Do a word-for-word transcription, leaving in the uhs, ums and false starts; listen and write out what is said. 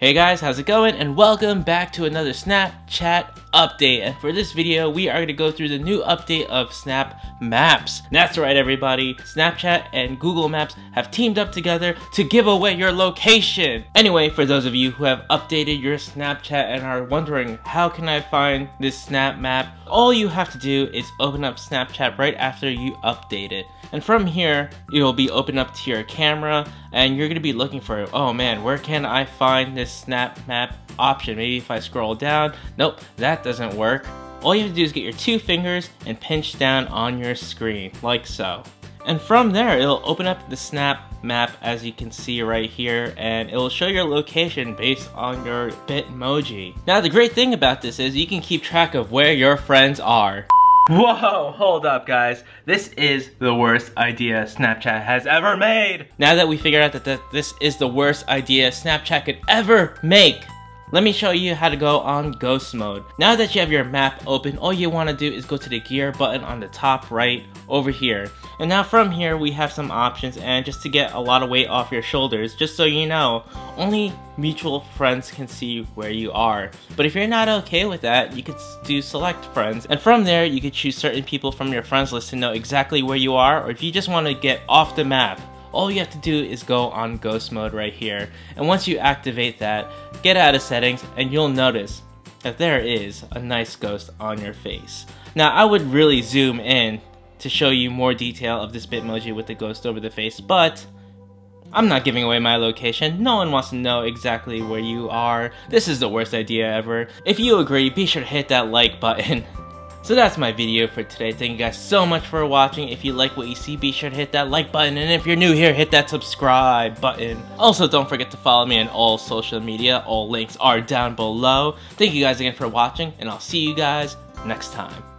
Hey guys, how's it going? And welcome back to another Snapchat update. And for this video, we are going to go through the new update of Snap Maps. And that's right, everybody. Snapchat and Google Maps have teamed up together to give away your location. Anyway, for those of you who have updated your Snapchat and are wondering, how can I find this Snap Map? All you have to do is open up Snapchat right after you update it. And from here, it'll be opened up to your camera and you're gonna be looking for, oh man, where can I find this Snap Map option? Maybe if I scroll down, nope, that doesn't work. All you have to do is get your two fingers and pinch down on your screen, like so. And from there, it'll open up the Snap Map as you can see right here, and it'll show your location based on your Bitmoji. Now the great thing about this is you can keep track of where your friends are. Whoa, hold up guys, this is the worst idea Snapchat has ever made! Now that we figured out that th this is the worst idea Snapchat could ever make, let me show you how to go on Ghost Mode. Now that you have your map open, all you want to do is go to the gear button on the top right over here. And now from here we have some options, and just to get a lot of weight off your shoulders, just so you know, only mutual friends can see where you are. But if you're not okay with that, you could do select friends. And from there you could choose certain people from your friends list to know exactly where you are, or if you just want to get off the map. All you have to do is go on Ghost Mode right here, and once you activate that, get out of settings and you'll notice that there is a nice ghost on your face. Now I would really zoom in to show you more detail of this Bitmoji with the ghost over the face, but I'm not giving away my location. No one wants to know exactly where you are. This is the worst idea ever. If you agree, be sure to hit that like button. So that's my video for today. Thank you guys so much for watching. If you like what you see, be sure to hit that like button. And if you're new here, hit that subscribe button. Also, don't forget to follow me on all social media. All links are down below. Thank you guys again for watching, and I'll see you guys next time.